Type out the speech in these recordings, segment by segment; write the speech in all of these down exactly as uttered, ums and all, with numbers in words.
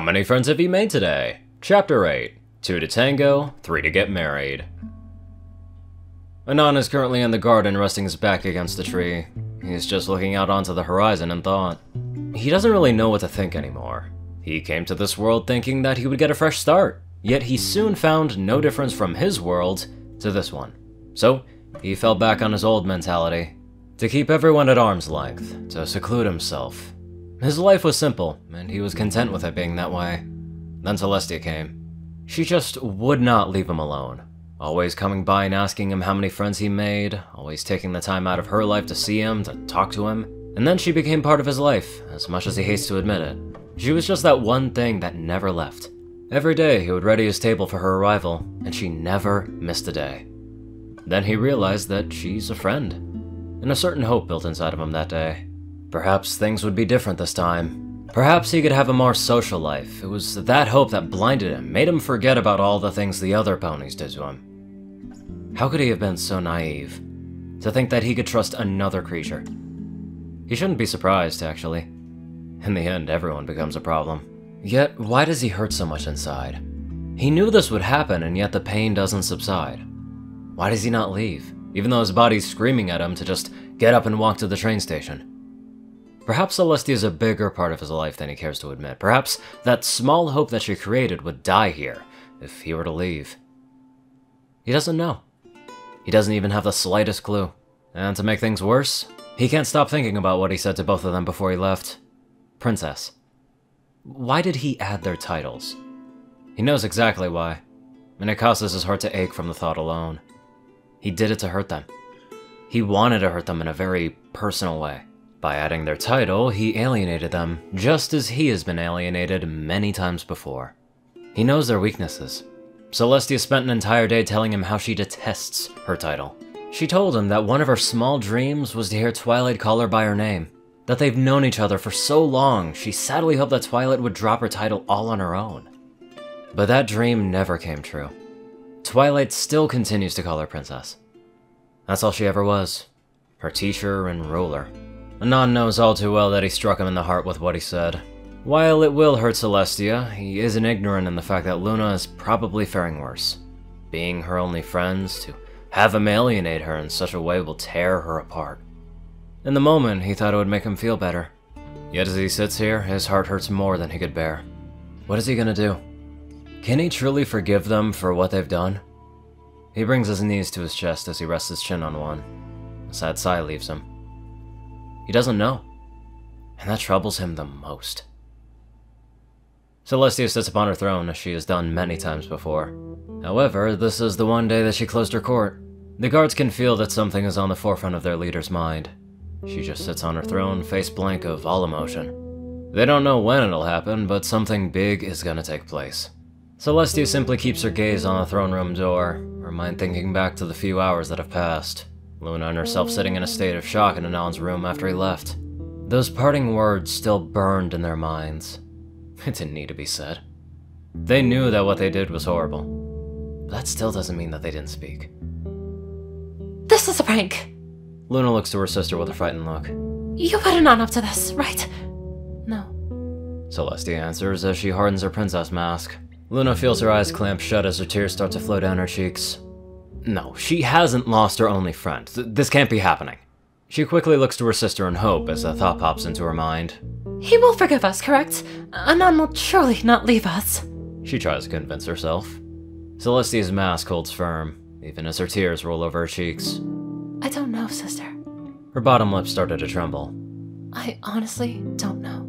How many friends have you made today? Chapter eight, Two to Tango, Three to Get Married. Anon is currently in the garden, resting his back against the tree. He's just looking out onto the horizon in thought. He doesn't really know what to think anymore. He came to this world thinking that he would get a fresh start, yet he soon found no difference from his world to this one. So, he fell back on his old mentality, to keep everyone at arm's length, to seclude himself. His life was simple, and he was content with it being that way. Then Celestia came. She just would not leave him alone, always coming by and asking him how many friends he made, always taking the time out of her life to see him, to talk to him. And then she became part of his life, as much as he hates to admit it. She was just that one thing that never left. Every day he would ready his table for her arrival, and she never missed a day. Then he realized that she's a friend, and a certain hope built inside of him that day. Perhaps things would be different this time. Perhaps he could have a more social life. It was that hope that blinded him, made him forget about all the things the other ponies did to him. How could he have been so naive? To think that he could trust another creature. He shouldn't be surprised, actually. In the end, everyone becomes a problem. Yet, why does he hurt so much inside? He knew this would happen, and yet the pain doesn't subside. Why does he not leave, even though his body's screaming at him to just get up and walk to the train station? Perhaps Celestia is a bigger part of his life than he cares to admit. Perhaps that small hope that she created would die here if he were to leave. He doesn't know. He doesn't even have the slightest clue. And to make things worse, he can't stop thinking about what he said to both of them before he left. Princess. Why did he add their titles? He knows exactly why, and it causes his heart to ache from the thought alone. He did it to hurt them. He wanted to hurt them in a very personal way. By adding their title, he alienated them, just as he has been alienated many times before. He knows their weaknesses. Celestia spent an entire day telling him how she detests her title. She told him that one of her small dreams was to hear Twilight call her by her name, that they've known each other for so long, she sadly hoped that Twilight would drop her title all on her own. But that dream never came true. Twilight still continues to call her princess. That's all she ever was, her teacher and ruler. Anon knows all too well that he struck him in the heart with what he said. While it will hurt Celestia, he isn't ignorant in the fact that Luna is probably faring worse. Being her only friends, to have him alienate her in such a way will tear her apart. In the moment, he thought it would make him feel better. Yet as he sits here, his heart hurts more than he could bear. What is he gonna do? Can he truly forgive them for what they've done? He brings his knees to his chest as he rests his chin on one. A sad sigh leaves him. He doesn't know, and that troubles him the most. Celestia sits upon her throne as she has done many times before. However, this is the one day that she closed her court. The guards can feel that something is on the forefront of their leader's mind. She just sits on her throne, face blank of all emotion. They don't know when it'll happen, but something big is gonna take place. Celestia simply keeps her gaze on the throne room door, her mind thinking back to the few hours that have passed. Luna and herself sitting in a state of shock in Anon's room after he left. Those parting words still burned in their minds. It didn't need to be said. They knew that what they did was horrible. But that still doesn't mean that they didn't speak. This is a prank! Luna looks to her sister with a frightened look. You put Anon up to this, right? No. Celestia answers as she hardens her princess mask. Luna feels her eyes clamp shut as her tears start to flow down her cheeks. No, she hasn't lost her only friend. Th this can't be happening. She quickly looks to her sister in hope as a thought pops into her mind. He will forgive us, correct? Anon will surely not leave us. She tries to convince herself. Celestia's mask holds firm, even as her tears roll over her cheeks. I don't know, sister. Her bottom lip started to tremble. I honestly don't know.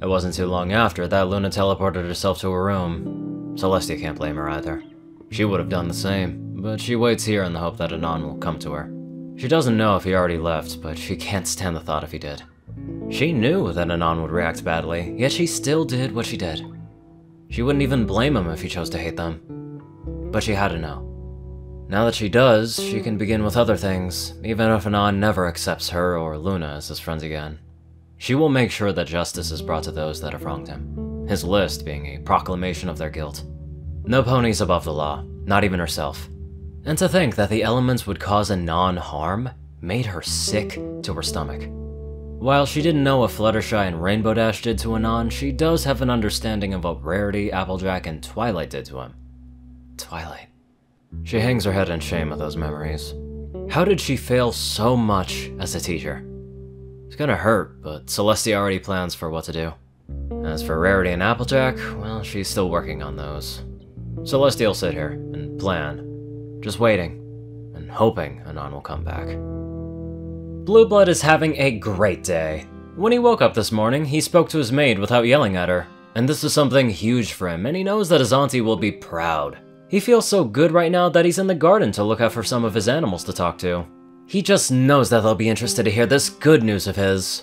It wasn't too long after that Luna teleported herself to her room. Celestia can't blame her either. She would have done the same, but she waits here in the hope that Anon will come to her. She doesn't know if he already left, but she can't stand the thought if he did. She knew that Anon would react badly, yet she still did what she did. She wouldn't even blame him if he chose to hate them. But she had to know. Now that she does, she can begin with other things, even if Anon never accepts her or Luna as his friends again. She will make sure that justice is brought to those that have wronged him, his list being a proclamation of their guilt. No ponies above the law, not even herself. And to think that the elements would cause Anon harm made her sick to her stomach. While she didn't know what Fluttershy and Rainbow Dash did to Anon, she does have an understanding of what Rarity, Applejack, and Twilight did to him. Twilight. She hangs her head in shame at those memories. How did she fail so much as a teacher? It's gonna hurt, but Celestia already plans for what to do. As for Rarity and Applejack, well, she's still working on those. Celestia'll sit here and plan, just waiting and hoping Anon will come back. Blueblood is having a great day. When he woke up this morning, he spoke to his maid without yelling at her, and this is something huge for him, and he knows that his auntie will be proud. He feels so good right now that he's in the garden to look out for some of his animals to talk to. He just knows that they'll be interested to hear this good news of his.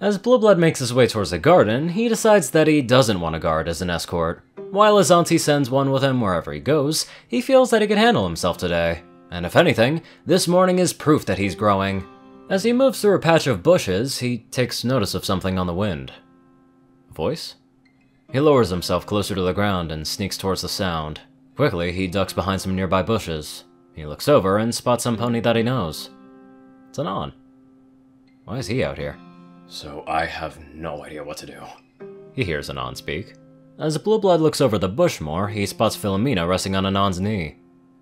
As Blueblood makes his way towards the garden, he decides that he doesn't want a guard as an escort. While his auntie sends one with him wherever he goes, he feels that he can handle himself today. And if anything, this morning is proof that he's growing. As he moves through a patch of bushes, he takes notice of something on the wind. A voice? He lowers himself closer to the ground and sneaks towards the sound. Quickly, he ducks behind some nearby bushes. He looks over and spots some pony that he knows. It's Anon. Why is he out here? So I have no idea what to do. He hears Anon speak. As Blueblood looks over the bush more, he spots Philomena resting on Anon's knee.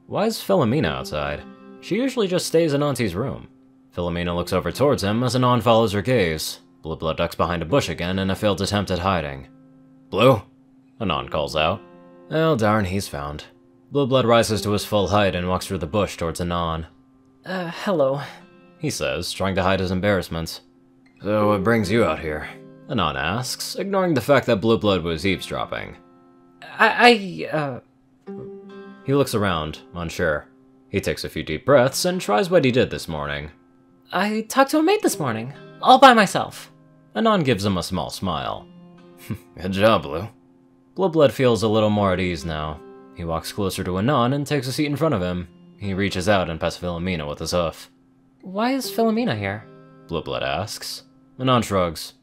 Why is Philomena outside? She usually just stays in Auntie's room. Philomena looks over towards him as Anon follows her gaze. Blueblood ducks behind a bush again in a failed attempt at hiding. Blue? Anon calls out. Oh darn, he's found. Blueblood rises to his full height and walks through the bush towards Anon. Uh, hello, he says, trying to hide his embarrassment. So what brings you out here? Anon asks, ignoring the fact that Blueblood was eavesdropping. I, I, uh... He looks around, unsure. He takes a few deep breaths and tries what he did this morning. I talked to a maid this morning, all by myself. Anon gives him a small smile. Good job, Blue. Blueblood feels a little more at ease now. He walks closer to Anon and takes a seat in front of him. He reaches out and pats Philomena with his hoof. Why is Philomena here? Blueblood asks. Anon shrugs.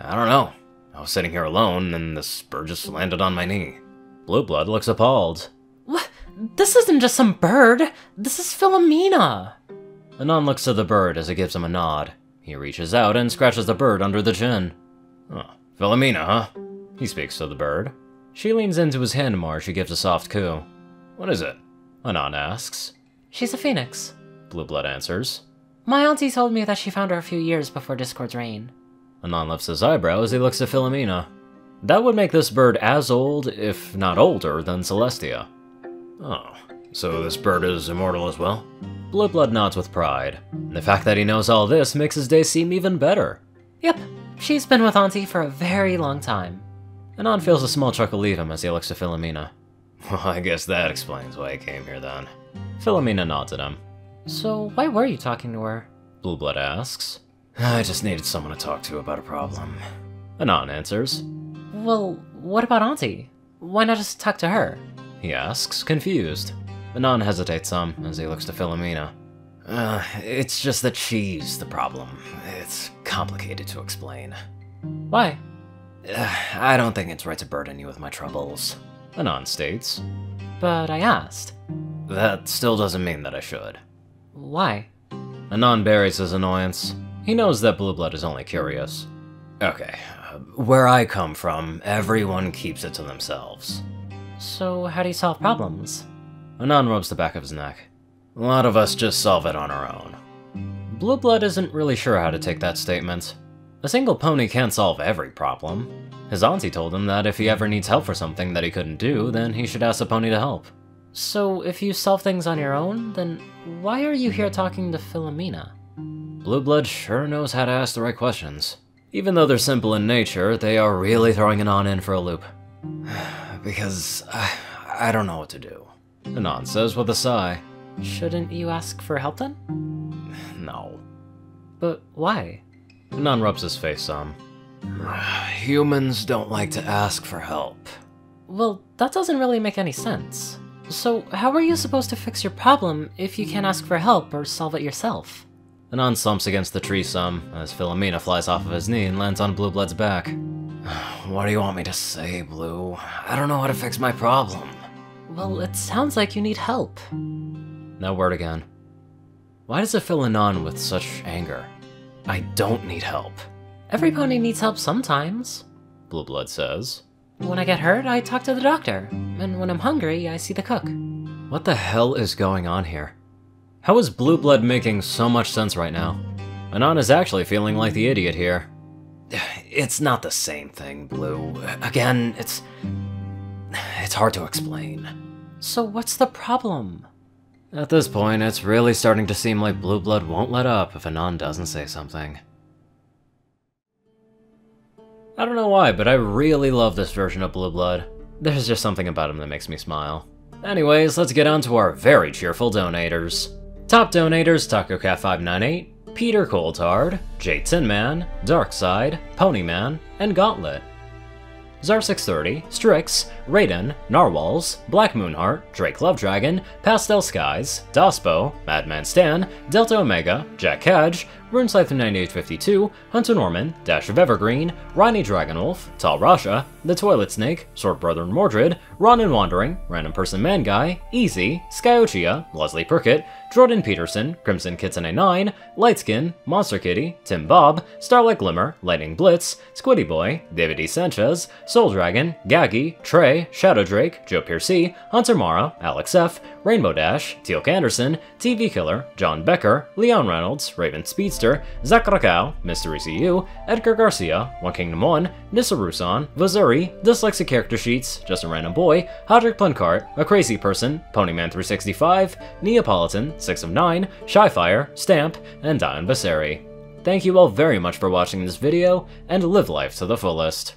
I don't know. I was sitting here alone and this bird just landed on my knee. Blueblood looks appalled. What? This isn't just some bird. This is Philomena. Anon looks at the bird as it gives him a nod. He reaches out and scratches the bird under the chin. Oh, Philomena, huh? He speaks to the bird. She leans into his hand more as she gives a soft coo. What is it? Anon asks. She's a phoenix, Blueblood answers. My auntie told me that she found her a few years before Discord's reign. Anon lifts his eyebrow as he looks at Philomena. That would make this bird as old, if not older, than Celestia. Oh, so this bird is immortal as well? Blueblood nods with pride. The fact that he knows all this makes his day seem even better. Yep, she's been with auntie for a very long time. Anon feels a small chuckle leave him as he looks at Philomena. Well, I guess that explains why I came here then. Philomena nods at him. So, why were you talking to her? Blueblood asks. I just needed someone to talk to about a problem. Anon answers. Well, what about Auntie? Why not just talk to her? He asks, confused. Anon hesitates some as he looks to Philomena. Uh, it's just that she's the problem. It's complicated to explain. Why? Uh, I don't think it's right to burden you with my troubles, Anon states. But I asked. That still doesn't mean that I should. Why? Anon buries his annoyance. He knows that Blueblood is only curious. Okay, uh, where I come from, everyone keeps it to themselves. So how do you solve problems? Anon rubs the back of his neck. A lot of us just solve it on our own. Blueblood isn't really sure how to take that statement. A single pony can't solve every problem. His auntie told him that if he ever needs help for something that he couldn't do, then he should ask a pony to help. So, if you solve things on your own, then why are you here talking to Philomena? Blueblood sure knows how to ask the right questions. Even though they're simple in nature, they are really throwing Anon in for a loop. Because I, I don't know what to do, Anon says with a sigh. Shouldn't you ask for help then? No. But why? Anon rubs his face some. Humans don't like to ask for help. Well, that doesn't really make any sense. So, how are you supposed to fix your problem if you can't ask for help or solve it yourself? Anon slumps against the tree some, as Philomena flies off of his knee and lands on Blueblood's back. What do you want me to say, Blue? I don't know how to fix my problem. Well, it sounds like you need help. That word again. Why does it fill Anon with such anger? I don't need help. Every pony needs help sometimes, Blueblood says. When I get hurt, I talk to the doctor, and when I'm hungry, I see the cook. What the hell is going on here? How is Blueblood making so much sense right now? Anon is actually feeling like the idiot here. It's not the same thing, Blue. Again, it's... it's hard to explain. So what's the problem? At this point, it's really starting to seem like Blueblood won't let up if Anon doesn't say something. I don't know why, but I really love this version of Blueblood. There's just something about him that makes me smile. Anyways, let's get on to our very cheerful donators. Top donators: Taco Cat five nine eight, Peter Coulthard, J Tinman, Darkside, Ponyman, and Gauntlet. Zar six thirty, Strix, Raiden, Narwhals, Black Moonheart, Drake Lovedragon, Pastel Skies, Daspo, Madman Stan, Delta Omega, Jack Hedge, Runescyther ninety-eight fifty-two, Hunter Norman, Dash of Evergreen, Ronnie Dragonwolf, Tal Rasha, The Toilet Snake, Sword Brother Mordred, Ron and Wandering, Random Person Man Guy, Easy, Skyochia, Leslie Perkett, Jordan Peterson, Crimson Kitten A nine, Lightskin, Monster Kitty, Tim Bob, Starlight Glimmer, Lightning Blitz, Squiddy Boy, David E. Sanchez, Soul Dragon, Gaggy, Trey, Shadow Drake, Joe Piercy, Hunter Mara, Alex F., Rainbow Dash, Teal'c Anderson, T V Killer, John Becker, Leon Reynolds, Raven Speedster, Zach Rakau, Mister E C U, Edgar Garcia, One Kingdom One, Nissa Rusan, Vazuri, Dyslexic Character Sheets, Just a Random Boy, Hodrick Plunkart, A Crazy Person, Ponyman three sixty-five, Neapolitan, six of nine, Shyfire, Stamp, and Dion Vaseri. Thank you all very much for watching this video, and live life to the fullest.